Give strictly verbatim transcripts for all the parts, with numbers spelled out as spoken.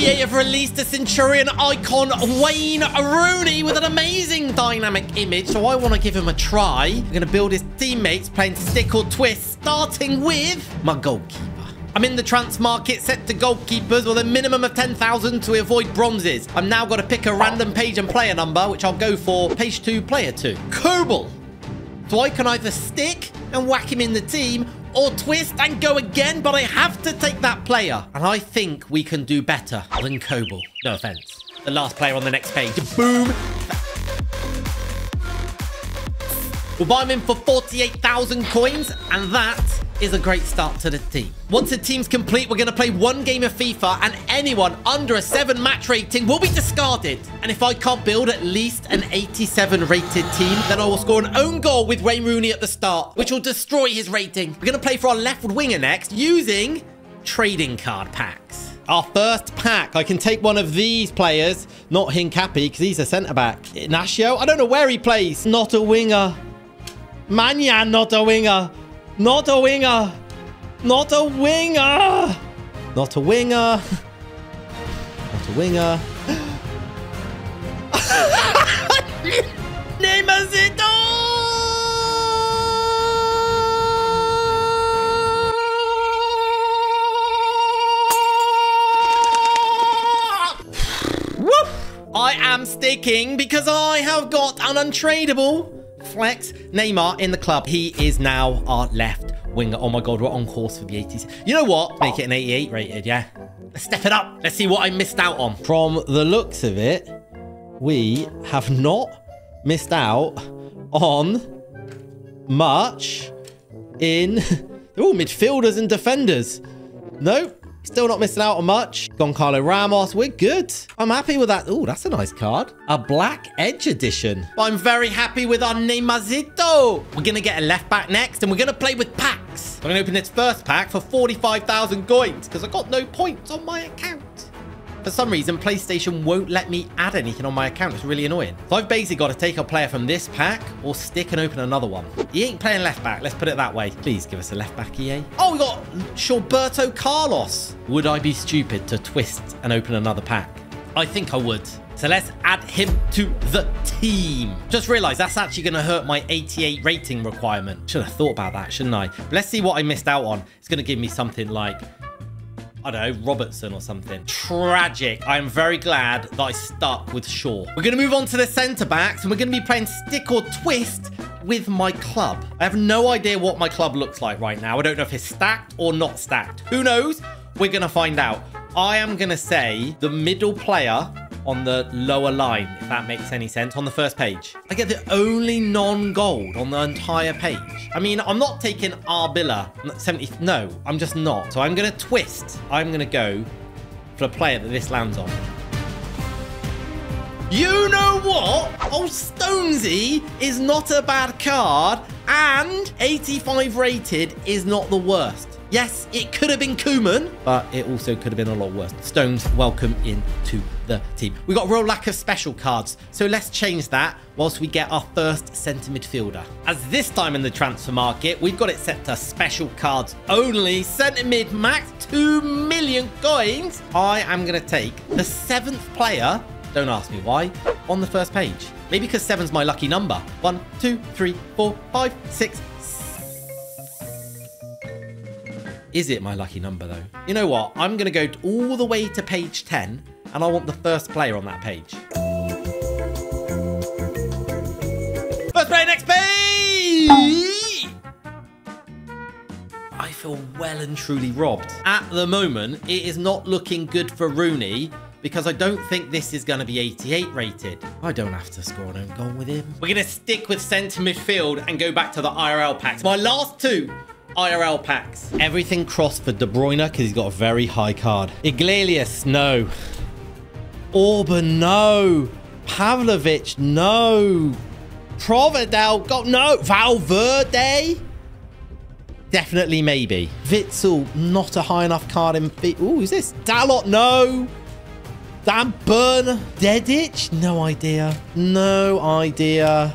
E A have released the Centurion icon Wayne Rooney with an amazing dynamic image, so I want to give him a try. I'm going to build his teammates playing stick or twist, starting with my goalkeeper. I'm in the trans market, set to goalkeepers with a minimum of ten thousand to avoid bronzes. I'm now got to pick a random page and player number, which I'll go for page two, player two. Kobel. So I can either stick and whack him in the team or twist and go again, but I have to take that player. And I think we can do better than Kobel. No offense. The last player on the next page. Boom. We'll buy him in for forty-eight thousand coins, and that is a great start to the team. Once the team's complete, we're going to play one game of FIFA, and anyone under a seven match rating will be discarded. And if I can't build at least an eighty-seven rated team, then I will score an own goal with Wayne Rooney at the start, which will destroy his rating. We're going to play for our left winger next using trading card packs. Our first pack, I can take one of these players, not Hincapi, because he's a centre-back. Ignacio, I don't know where he plays. Not a winger. Manyan, not a winger. Not a winger. Not a winger. Not a winger. Not a winger. Neymar Zidane. Woo! I am sticking because I have got an untradeable flex Neymar in the club. He is now our left winger. Oh my god, we're on course for the eighties. You know what? Make it an eighty-eight rated, yeah? Let's step it up. Let's see what I missed out on. From the looks of it, we have not missed out on much in... They're all midfielders and defenders. Nope. Still not missing out on much. Goncalo Ramos, we're good. I'm happy with that. Oh, that's a nice card. A black edge edition. I'm very happy with our Neymarcito. We're going to get a left back next, and we're going to play with packs. I'm going to open this first pack for forty-five thousand coins because I got no points on my account. For some reason, PlayStation won't let me add anything on my account. It's really annoying. So I've basically got to take a player from this pack or stick and open another one. He ain't playing left back. Let's put it that way. Please give us a left back, E A. Oh, we got Roberto Carlos. Would I be stupid to twist and open another pack? I think I would. So let's add him to the team. Just realized that's actually going to hurt my eighty-eight rating requirement. Should have thought about that, shouldn't I? But let's see what I missed out on. It's going to give me something like... I don't know, Robertson or something. Tragic. I am very glad that I stuck with Shaw. We're going to move on to the centre-backs, and we're going to be playing stick or twist with my club. I have no idea what my club looks like right now. I don't know if it's stacked or not stacked. Who knows? We're going to find out. I am going to say the middle player on the lower line, if that makes any sense, on the first page. I get the only non-gold on the entire page. I mean, I'm not taking Arbilla, seventy, no, I'm just not. So I'm going to twist. I'm going to go for a player that this lands on. You know what? Oh, Stonesy is not a bad card, and eighty-five rated is not the worst. Yes, it could have been Koeman, but it also could have been a lot worse. Stones, welcome into the team. We've got a real lack of special cards, so let's change that whilst we get our first centre midfielder. As this time in the transfer market, we've got it set to special cards only. Centre mid max, two million coins. I am going to take the seventh player, don't ask me why, on the first page. Maybe because seven's my lucky number. One, two, three, four, five, six, seven. Is it my lucky number, though? You know what? I'm going to go all the way to page ten, and I want the first player on that page. First player, next page! I feel well and truly robbed. At the moment, it is not looking good for Rooney, because I don't think this is going to be eighty-eight rated. I don't have to score an own goal with him. We're going to stick with centre midfield and go back to the I R L packs. My last two I R L packs. Everything crossed for De Bruyne because he's got a very high card. Iglesias, no. Orban, no. Pavlovic, no. Providel, got no. Valverde? Definitely, maybe. Witzel, not a high enough card in... Ooh, who's this? Dalot, no. Dan Burn. Dedic? No idea. No idea.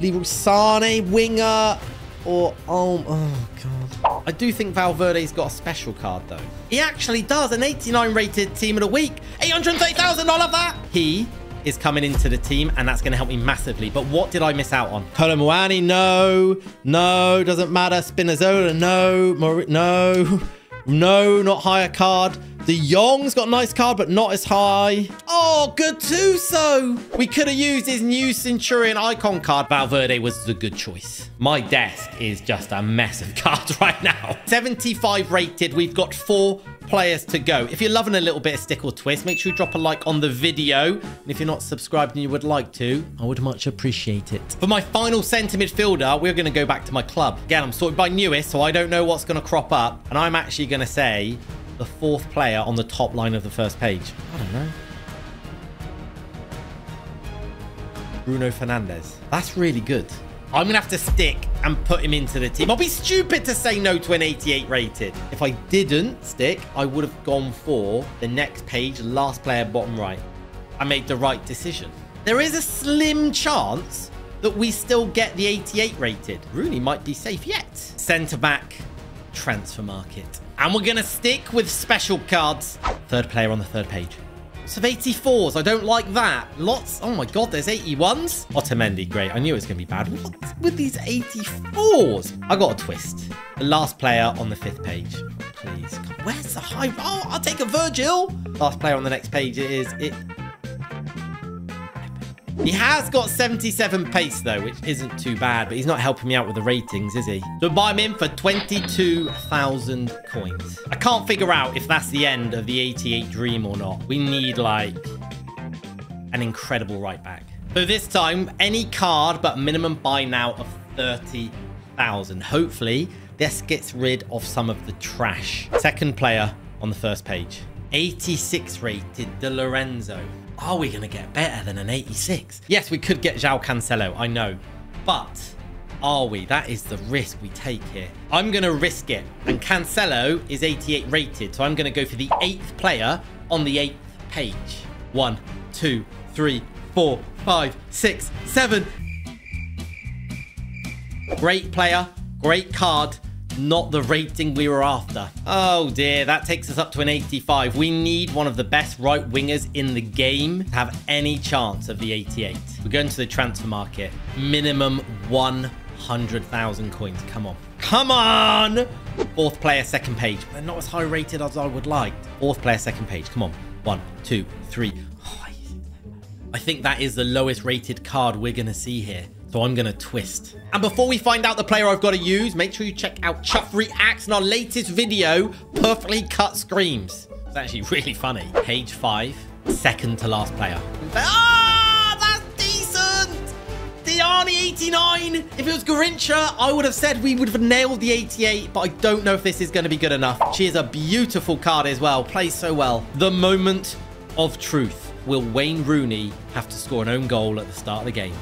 Leroy Sané, winger. Or, oh, oh, God. I do think Valverde's got a special card, though. He actually does. An eighty-nine rated team of the week. eight hundred thirty thousand, I love that. He is coming into the team, and that's going to help me massively. But what did I miss out on? Colomuani, no. No, doesn't matter. Spinazzola, no. Mor no. No, not higher card. De Jong's got a nice card, but not as high. Oh, Gattuso. We could have used his new Centurion icon card. Valverde was the good choice. My desk is just a mess of cards right now. seventy-five rated. We've got four players to go. If you're loving a little bit of stick or twist, make sure you drop a like on the video. And if you're not subscribed and you would like to, I would much appreciate it. For my final centre midfielder, we're going to go back to my club. Again, I'm sorted by newest, so I don't know what's going to crop up. And I'm actually going to say the fourth player on the top line of the first page. I don't know. Bruno Fernandes. That's really good. I'm going to have to stick and put him into the team. I'll be stupid to say no to an eighty-eight rated. If I didn't stick, I would have gone for the next page, last player, bottom right. I made the right decision. There is a slim chance that we still get the eighty-eight rated. Rooney might be safe yet. Centre-back transfer market. And we're going to stick with special cards. Third player on the third page. Lots of eighty-fours. I don't like that. Lots. Oh, my God. There's eighty-ones. Otamendi. Great. I knew it was going to be bad. What's with these eighty-fours? I got a twist. The last player on the fifth page. Please. God, where's the high? Oh, I'll take a Virgil. Last player on the next page. It is it. He has got seventy-seven pace, though, which isn't too bad, but he's not helping me out with the ratings, is he? So buy him in for twenty-two thousand coins. I can't figure out if that's the end of the eighty-eight dream or not. We need, like, an incredible right back. So this time, any card, but minimum buy now of thirty thousand. Hopefully, this gets rid of some of the trash. Second player on the first page. eighty-six rated De Lorenzo. Are we going to get better than an eighty-six? Yes, we could get Joao Cancelo, I know. But are we? That is the risk we take here. I'm going to risk it. And Cancelo is eighty-eight rated. So I'm going to go for the eighth player on the eighth page. One, two, three, four, five, six, seven. Great player. Great card. Not the rating we were after. Oh dear, that takes us up to an eighty-five. We need one of the best right wingers in the game to have any chance of the eighty-eight. We're going to the transfer market. Minimum one hundred thousand coins. Come on. Come on! Fourth player, second page. They're not as high rated as I would like. Fourth player, second page. Come on. One, two, three. Oh, I think that is the lowest rated card we're going to see here. So I'm going to twist. And before we find out the player I've got to use, make sure you check out ChuffReacts in our latest video, Perfectly Cut Screams. It's actually really funny. Page five, second to last player. Ah, that's decent. Tierney eighty-nine. If it was Garrincha, I would have said we would have nailed the eighty-eight, but I don't know if this is going to be good enough. She is a beautiful card as well. Plays so well. The moment of truth. Will Wayne Rooney have to score an own goal at the start of the game?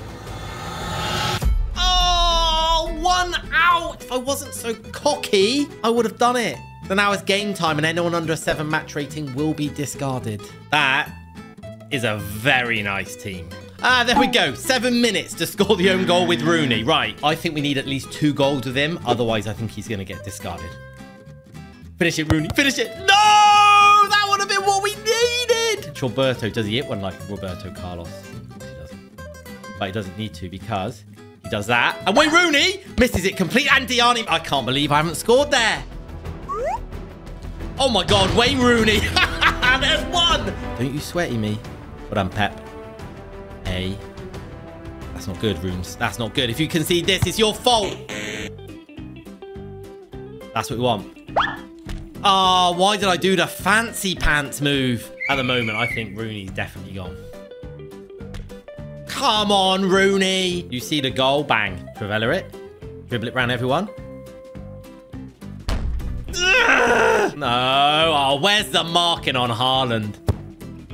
One out. If I wasn't so cocky, I would have done it. So now it's game time, and anyone under a seven match rating will be discarded. That is a very nice team. Ah, there we go. Seven minutes to score the own goal with Rooney. Right. I think we need at least two goals with him. Otherwise, I think he's going to get discarded. Finish it, Rooney. Finish it. No! That would have been what we needed. Roberto, does he hit one like Roberto Carlos? He doesn't. But he doesn't need to because... he does that. And Wayne Rooney misses it complete. And Tierney. I can't believe I haven't scored there. Oh, my God. Wayne Rooney. There's one. Don't you sweaty me. But I'm Pep. Hey. That's not good, Rooms. That's not good. If you concede this, it's your fault. That's what we want. Ah, oh, why did I do the fancy pants move? At the moment, I think Rooney's definitely gone. Come on, Rooney. You see the goal. Bang. Travella it. Dribble it round everyone. Ugh! No. Oh, where's the marking on Haaland?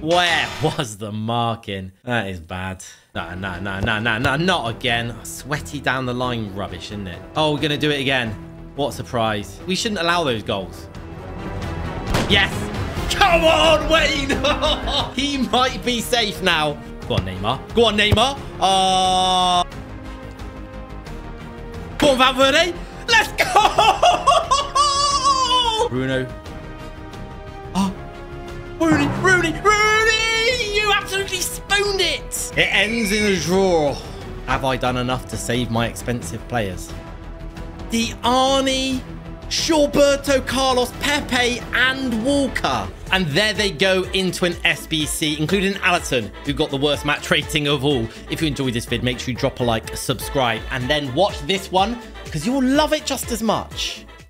Where was the marking? That is bad. No, no, no, no, no, no. Not again. Oh, sweaty down the line rubbish, isn't it? Oh, we're going to do it again. What a surprise. We shouldn't allow those goals. Yes. Come on, Wayne. He might be safe now. Go on, Neymar. Go on, Neymar. Uh... Go on, Valverde. Let's go! Bruno. Oh. Rooney, Rooney, Rooney! You absolutely spooned it! It ends in a draw. Have I done enough to save my expensive players? The Arnie, Roberto Carlos, Pepe, and Walker. And there they go into an S B C, including Allison, who got the worst match rating of all. If you enjoyed this vid, make sure you drop a like, subscribe, and then watch this one because you'll love it just as much.